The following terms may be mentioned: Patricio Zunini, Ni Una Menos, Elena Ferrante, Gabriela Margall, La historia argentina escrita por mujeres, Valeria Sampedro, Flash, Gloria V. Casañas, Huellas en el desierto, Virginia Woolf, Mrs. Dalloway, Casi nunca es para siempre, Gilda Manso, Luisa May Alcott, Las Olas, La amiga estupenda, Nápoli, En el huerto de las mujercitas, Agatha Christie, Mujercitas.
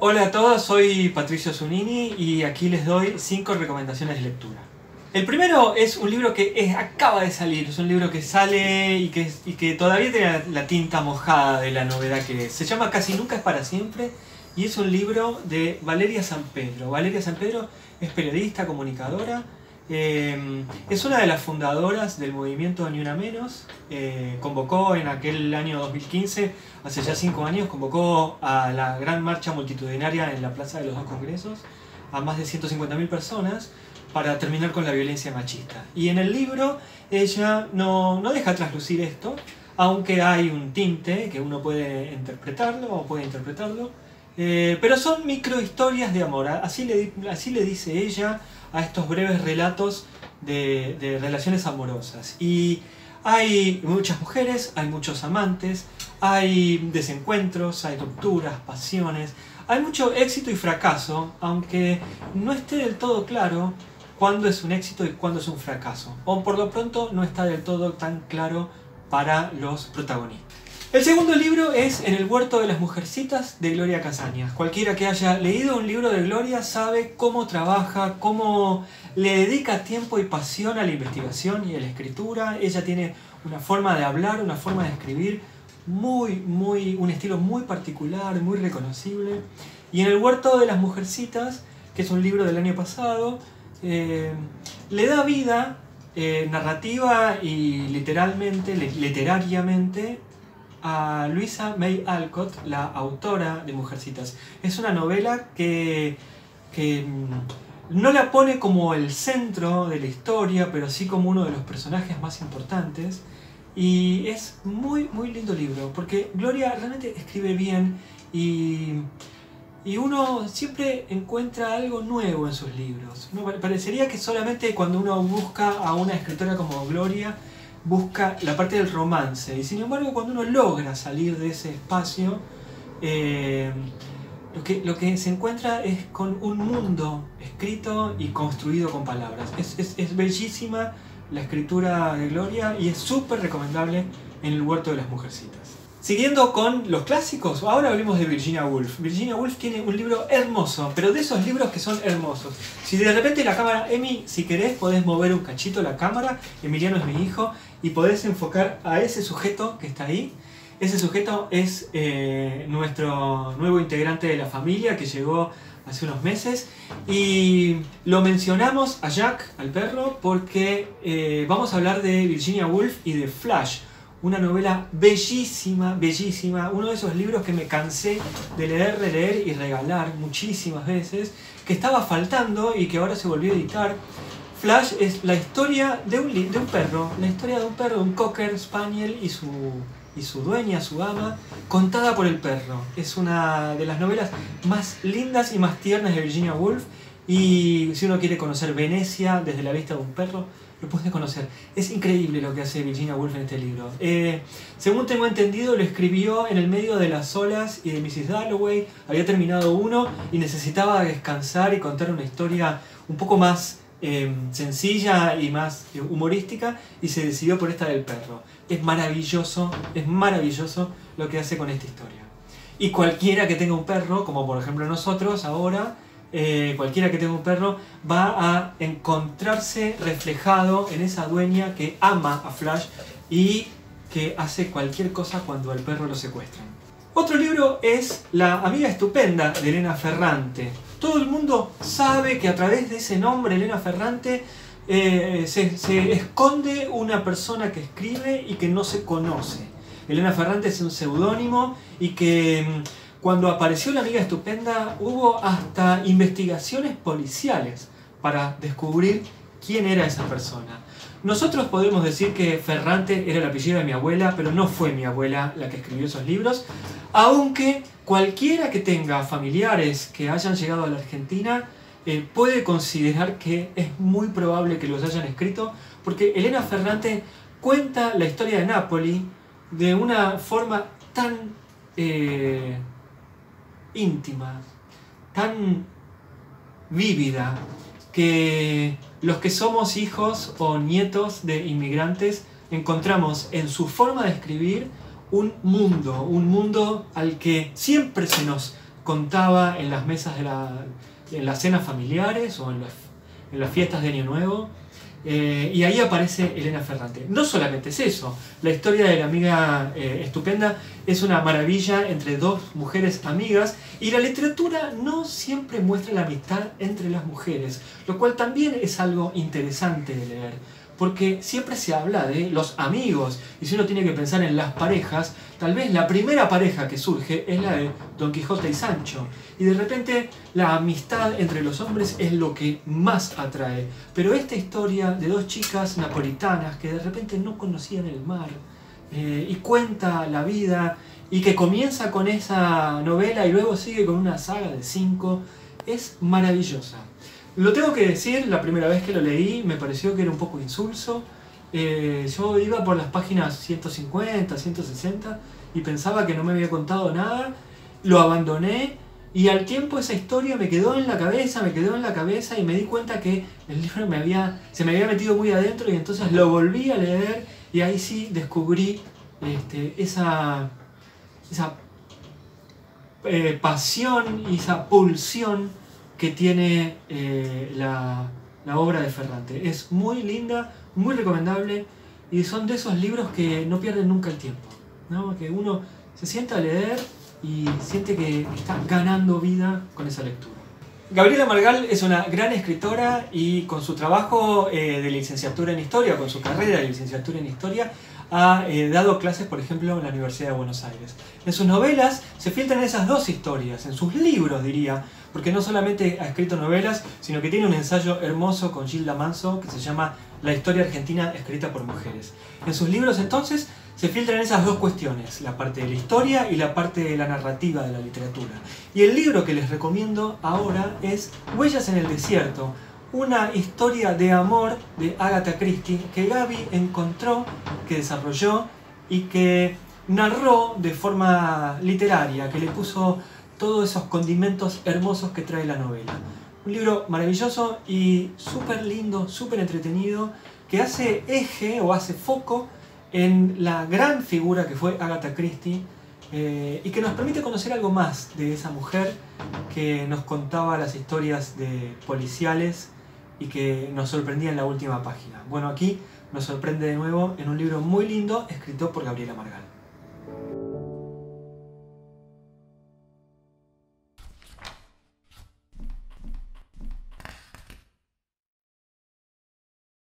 Hola a todos, soy Patricio Zunini y aquí les doy 5 recomendaciones de lectura. El primero es un libro que acaba de salir, es un libro que sale y que todavía tiene la tinta mojada de la novedad que es. Se llama Casi nunca es para siempre y es un libro de Valeria Sampedro. Valeria Sampedro es periodista, comunicadora, es una de las fundadoras del movimiento Ni Una Menos. Convocó en aquel año 2015, hace ya 5 años, convocó a la gran marcha multitudinaria en la Plaza de los Dos Congresos a más de 150.000 personas para terminar con la violencia machista. Y en el libro ella no deja traslucir esto, aunque hay un tinte que uno puede interpretarlo o puede interpretarlo, pero son microhistorias de amor, así le dice ella a estos breves relatos de relaciones amorosas. Y hay muchas mujeres, hay muchos amantes, hay desencuentros, hay rupturas, pasiones, hay mucho éxito y fracaso, aunque no esté del todo claro cuándo es un éxito y cuándo es un fracaso, o por lo pronto no está del todo tan claro para los protagonistas. El segundo libro es En el huerto de las mujercitas, de Gloria Casañas. Cualquiera que haya leído un libro de Gloria sabe cómo trabaja, cómo le dedica tiempo y pasión a la investigación y a la escritura. Ella tiene una forma de hablar, una forma de escribir, un estilo muy particular, muy reconocible. Y En el huerto de las mujercitas, que es un libro del año pasado, le da vida narrativa y literariamente, a Luisa May Alcott, la autora de Mujercitas. Es una novela que no la pone como el centro de la historia, pero sí como uno de los personajes más importantes. Y es muy lindo libro, porque Gloria realmente escribe bien y uno siempre encuentra algo nuevo en sus libros. Parecería que solamente cuando uno busca a una escritora como Gloria, busca la parte del romance, y sin embargo cuando uno logra salir de ese espacio, lo que se encuentra es con un mundo escrito y construido con palabras. Es bellísima la escritura de Gloria y es súper recomendable En el huerto de las mujercitas. Siguiendo con los clásicos, ahora hablemos de Virginia Woolf. Virginia Woolf tiene un libro hermoso, pero de esos libros que son hermosos. Si de repente la cámara, Emi, si querés podés mover un cachito la cámara, Emiliano es mi hijo, y podés enfocar a ese sujeto que está ahí. Ese sujeto es nuestro nuevo integrante de la familia que llegó hace unos meses, y lo mencionamos a Jack, al perro, porque vamos a hablar de Virginia Woolf y de Flash. Una novela bellísima, bellísima, uno de esos libros que me cansé de leer, releer y regalar muchísimas veces, que estaba faltando y que ahora se volvió a editar. Flash es la historia de un perro, la historia de un perro, un cocker spaniel y su dueña, su ama, contada por el perro. Es una de las novelas más lindas y más tiernas de Virginia Woolf, y si uno quiere conocer Venecia desde la vista de un perro, lo puedes conocer. Es increíble lo que hace Virginia Woolf en este libro. Según tengo entendido, lo escribió en el medio de Las Olas y de Mrs. Dalloway. Había terminado uno y necesitaba descansar y contar una historia un poco más sencilla y más humorística, y se decidió por esta del perro. Es maravilloso lo que hace con esta historia. Y cualquiera que tenga un perro, como por ejemplo nosotros ahora, cualquiera que tenga un perro va a encontrarse reflejado en esa dueña que ama a Flash y que hace cualquier cosa cuando al perro lo secuestran. Otro libro es La amiga estupenda, de Elena Ferrante. Todo el mundo sabe que a través de ese nombre, Elena Ferrante, se esconde una persona que escribe y que no se conoce. Elena Ferrante es un seudónimo, y que cuando apareció La amiga estupenda hubo hasta investigaciones policiales para descubrir quién era esa persona. Nosotros podemos decir que Ferrante era el apellido de mi abuela, pero no fue mi abuela la que escribió esos libros, aunque cualquiera que tenga familiares que hayan llegado a la Argentina puede considerar que es muy probable que los hayan escrito, porque Elena Ferrante cuenta la historia de Nápoli de una forma tan íntima, tan vívida, que los que somos hijos o nietos de inmigrantes encontramos en su forma de escribir un mundo al que siempre se nos contaba en las mesas de las cenas familiares o en las fiestas de Año Nuevo. Y ahí aparece Elena Ferrante. No solamente es eso, la historia de La amiga estupenda es una maravilla entre dos mujeres amigas, y la literatura no siempre muestra la amistad entre las mujeres, lo cual también es algo interesante de leer, porque siempre se habla de los amigos, y si uno tiene que pensar en las parejas, tal vez la primera pareja que surge es la de Don Quijote y Sancho, y de repente la amistad entre los hombres es lo que más atrae. Pero esta historia de dos chicas napolitanas que de repente no conocían el mar, y cuenta la vida, y que comienza con esa novela y luego sigue con una saga de 5, es maravillosa. Lo tengo que decir, la primera vez que lo leí me pareció que era un poco insulso. Yo iba por las páginas 150, 160 y pensaba que no me había contado nada. Lo abandoné y al tiempo esa historia me quedó en la cabeza, y me di cuenta que el libro se me había metido muy adentro, y entonces lo volví a leer y ahí sí descubrí esa pasión y esa pulsión que tiene la obra de Ferrante. Es muy linda, muy recomendable, y son de esos libros que no pierden nunca el tiempo, ¿no? Que uno se sienta a leer y siente que está ganando vida con esa lectura. Gabriela Margall es una gran escritora, y con su trabajo de licenciatura en Historia, con su carrera de licenciatura en Historia, ha dado clases, por ejemplo, en la Universidad de Buenos Aires. En sus novelas se filtran esas dos historias, en sus libros diría, porque no solamente ha escrito novelas, sino que tiene un ensayo hermoso con Gilda Manso que se llama La historia argentina escrita por mujeres. En sus libros entonces se filtran esas dos cuestiones, la parte de la historia y la parte de la narrativa de la literatura. Y el libro que les recomiendo ahora es Huellas en el desierto, una historia de amor de Agatha Christie que Gaby encontró, que desarrolló y que narró de forma literaria, que le puso todos esos condimentos hermosos que trae la novela. Un libro maravilloso y súper lindo, súper entretenido, que hace eje o hace foco en la gran figura que fue Agatha Christie, y que nos permite conocer algo más de esa mujer que nos contaba las historias de policiales y que nos sorprendía en la última página. Bueno, aquí nos sorprende de nuevo en un libro muy lindo escrito por Gabriela Margall.